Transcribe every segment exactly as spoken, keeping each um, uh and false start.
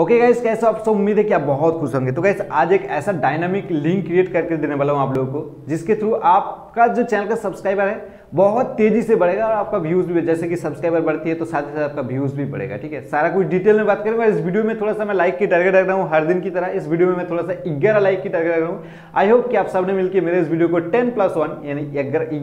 Okay guys, कैसे आप सब? उम्मीद है कि आप बहुत खुश होंगे। तो गाइस आज एक ऐसा डायनामिक लिंक क्रिएट करके देने वाला हूँ आप लोगों को, जिसके थ्रू आपका जो चैनल का सब्सक्राइबर है बहुत तेजी से बढ़ेगा और आपका व्यूज भी, जैसे कि सब्सक्राइबर बढ़ती है तो साथ ही साथ आपका व्यूज भी बढ़ेगा। ठीक है, सारा कुछ डिटेल में बात करेंगे इस वीडियो में। थोड़ा सा मैं लाइक की टारगेट रख रहा हूँ हर दिन की तरह, इस वीडियो में मैं थोड़ा सा ग्यारह लाइक की टारगेट रख रहा हूँ। आई होप कि आप सबने मिलकर मेरे इस वीडियो को टेन प्लस वन यानी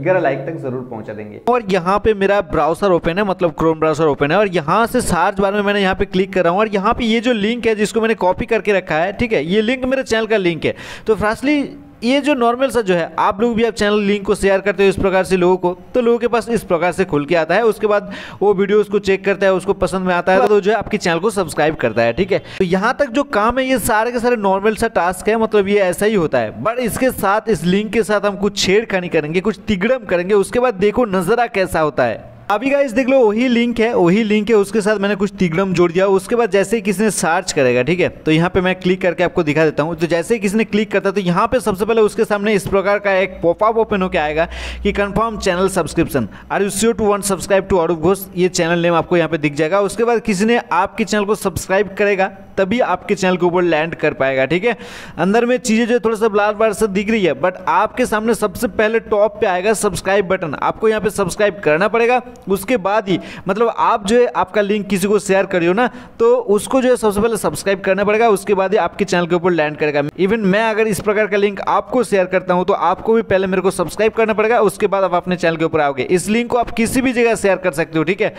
ग्यारह लाइक तक जरूर पहुंचा देंगे। और यहाँ पे मेरा ब्राउजर ओपन है, मतलब क्रोम ब्राउजर ओपन है, और यहाँ से सर्च बार में मैंने यहाँ पे क्लिक कर रहा हूँ और यहाँ पे ये जो लिंक है जिसको मैंने कॉपी करके रखा है, ठीक है, ये लिंक मेरे चैनल का लिंक है। तो फर्स्टली ये जो नॉर्मल सा जो है, आप लोग भी आप चैनल लिंक को शेयर करते हो इस प्रकार से लोगों को, तो लोगों के पास इस प्रकार से खुल के आता है। उसके बाद वो वीडियो उसको चेक करता है, उसको पसंद में आता है तो जो है आपके चैनल को सब्सक्राइब करता है। ठीक है, तो यहाँ तक जो काम है ये सारे के सारे नॉर्मल सा टास्क है, मतलब ये ऐसा ही होता है। बट इसके साथ, इस लिंक के साथ हम कुछ छेड़खानी करेंगे, कुछ तिगड़म करेंगे, उसके बाद देखो नज़ारा कैसा होता है। अभी गाइस देख लो, वही लिंक है, वही लिंक है, उसके साथ मैंने कुछ तिगड़म जोड़ दिया। उसके बाद जैसे ही किसी ने सर्च करेगा, ठीक है, तो यहाँ पे मैं क्लिक करके आपको दिखा देता हूँ। तो जैसे ही किसी ने क्लिक करता है तो यहाँ पे सबसे पहले उसके सामने इस प्रकार का एक पॉपअप ओपन होकर आएगा कि confirm channel subscription, are you sure to want subscribe to Arup Ghosh, ये चैनल नेम आपको यहाँ पे दिख जाएगा। उसके बाद किसी ने आपके चैनल को सब्सक्राइब करेगा तभी आपके चैनल के ऊपर लैंड कर पाएगा। ठीक है, अंदर में चीज़ें जो थोड़ा सा ब्लर ब्लर से दिख रही है, बट आपके सामने सबसे पहले टॉप पे आएगा सब्सक्राइब बटन, आपको यहाँ पे सब्सक्राइब करना पड़ेगा। उसके बाद ही, मतलब आप जो है आपका लिंक किसी को शेयर करियो ना, तो उसको जो है सबसे पहले सब्सक्राइब करना पड़ेगा, उसके बाद ही आपके चैनल के ऊपर लैंड करेगा। इवन मैं अगर इस प्रकार का लिंक आपको शेयर करता हूँ तो आपको भी पहले मेरे को सब्सक्राइब करना पड़ेगा, उसके बाद आप अपने चैनल के ऊपर आओगे। इस लिंक को आप किसी भी जगह शेयर कर सकते हो। ठीक है,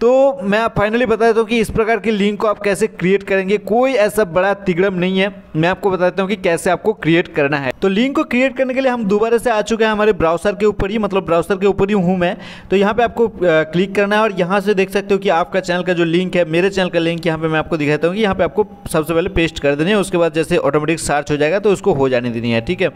तो मैं फाइनली बता देता हूँ कि इस प्रकार के लिंक को आप कैसे क्रिएट करेंगे। कोई ऐसा बड़ा तिगड़म नहीं है, मैं आपको बता देता हूँ कि कैसे आपको क्रिएट करना है। तो लिंक को क्रिएट करने के लिए हम दोबारा से आ चुके हैं हमारे ब्राउजर के ऊपर ही, मतलब ब्राउजर के ऊपर ही हूँ मैं। तो यहाँ पे आपको क्लिक करना है और यहाँ से देख सकते हो कि आपका चैनल का जो लिंक है, मेरे चैनल का लिंक यहाँ पे मैं आपको दिखाता हूँ कि यहाँ पे आपको सबसे पहले पेस्ट कर देनी है। उसके बाद जैसे ऑटोमेटिक सर्च हो जाएगा तो उसको हो जाने देनी है। ठीक है,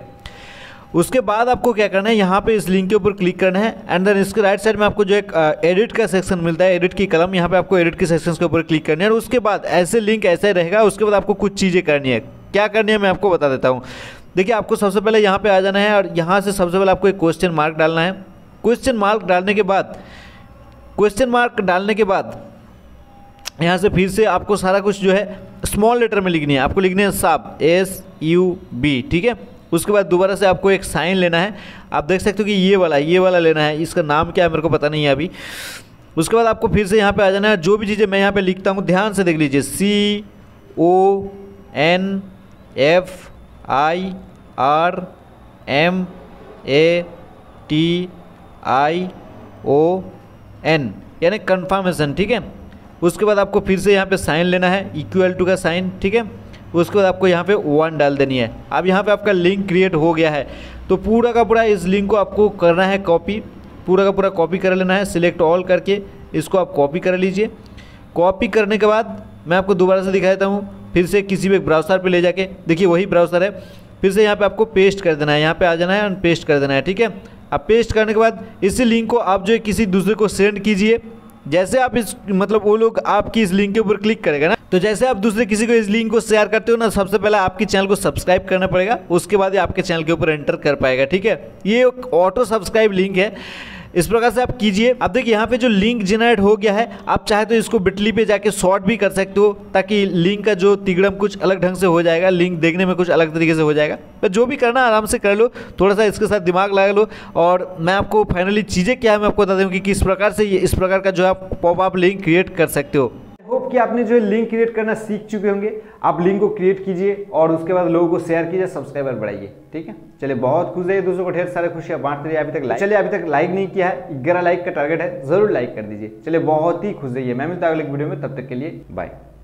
उसके बाद आपको क्या करना है, यहाँ पे इस लिंक के ऊपर क्लिक करना है एंड देन इसके राइट साइड में आपको जो एक एडिट का सेक्शन मिलता है, एडिट की कलम, यहाँ पे आपको एडिट के सेक्शन के ऊपर क्लिक करना है। और उसके बाद ऐसे लिंक ऐसे रहेगा। उसके बाद आपको कुछ चीज़ें करनी है, क्या करनी है मैं आपको बता देता हूँ। देखिए, आपको सबसे पहले यहाँ पे आ जाना है और यहाँ से सबसे पहले आपको एक क्वेश्चन मार्क डालना है। क्वेश्चन मार्क डालने के बाद क्वेश्चन मार्क डालने के बाद यहाँ से फिर से आपको सारा कुछ जो है स्मॉल लेटर में लिखनी है, आपको लिखनी है साफ एस यू बी। ठीक है, उसके बाद दोबारा से आपको एक साइन लेना है, आप देख सकते हो कि ये वाला ये वाला लेना है, इसका नाम क्या है मेरे को पता नहीं है अभी। उसके बाद आपको फिर से यहाँ पे आ जाना है। जो भी चीज़ें मैं यहाँ पे लिखता हूँ ध्यान से देख लीजिए, C O N F I R M A T I O N, यानी कन्फर्मेशन। ठीक है, उसके बाद आपको फिर से यहाँ पे साइन लेना है, इक्वल टू का साइन। ठीक है, उसके बाद आपको यहाँ पे वन डाल देनी है। अब यहाँ पे आपका लिंक क्रिएट हो गया है। तो पूरा का पूरा इस लिंक को आपको करना है कॉपी, पूरा का पूरा कॉपी कर लेना है, सिलेक्ट ऑल करके इसको आप कॉपी कर लीजिए। कॉपी करने के बाद मैं आपको दोबारा से दिखा देता हूँ, फिर से किसी भी एक ब्राउजर पे ले जाके, देखिए वही ब्राउजर है, फिर से यहाँ पर आपको पेस्ट कर देना है, यहाँ पर आ जाना है और पेस्ट कर देना है। ठीक है, अब पेस्ट करने के बाद इसी लिंक को आप जो है किसी दूसरे को सेंड कीजिए। जैसे आप इस, मतलब वो लोग आपकी इस लिंक के ऊपर क्लिक करेगा ना, तो जैसे आप दूसरे किसी को इस लिंक को शेयर करते हो ना, सबसे पहले आपके चैनल को सब्सक्राइब करना पड़ेगा, उसके बाद ही आपके चैनल के ऊपर एंटर कर पाएगा। ठीक है, ये ऑटो सब्सक्राइब लिंक है, इस प्रकार से आप कीजिए। अब देखिए यहाँ पे जो लिंक जनरेट हो गया है, आप चाहे तो इसको बिटली पे जाके शॉर्ट भी कर सकते हो, ताकि लिंक का जो तिगड़म कुछ अलग ढंग से हो जाएगा, लिंक देखने में कुछ अलग तरीके से हो जाएगा। पर जो भी करना आराम से कर लो, थोड़ा सा इसके साथ दिमाग लगा लो। और मैं आपको फाइनली चीज़ें क्या है मैं आपको बता दूँ कि किस प्रकार से ये, इस प्रकार का जो आप पॉपअप लिंक क्रिएट कर सकते हो। होप कि आपने जो लिंक क्रिएट करना सीख चुके होंगे। आप लिंक को क्रिएट कीजिए और उसके बाद लोगों को शेयर कीजिए, सब्सक्राइबर बढ़ाइए। ठीक है, चलिए बहुत खुश रहिए, दूसरों को ढेर सारे खुशियाँ बांटते रहिए। अभी तक लाइक, चलिए अभी तक लाइक नहीं किया है, ग्यारह लाइक का टारगेट है, जरूर लाइक कर दीजिए। चलिए बहुत ही खुश रहिए, मैं मिलता हूं अगले वीडियो में, तब तक के लिए बाय।